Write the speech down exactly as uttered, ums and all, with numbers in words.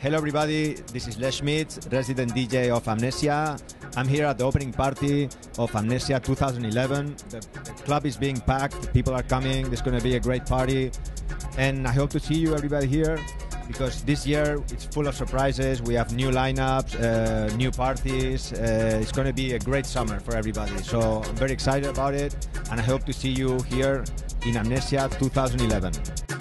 Hello everybody, this is Les Schmidt, resident D J of Amnesia. I'm here at the opening party of Amnesia twenty eleven. The, the club is being packed, people are coming, there's going to be a great party. And I hope to see you everybody here, because this year it's full of surprises. We have new lineups, uh, new parties. Uh, it's going to be a great summer for everybody. So I'm very excited about it, and I hope to see you here in Amnesia twenty eleven.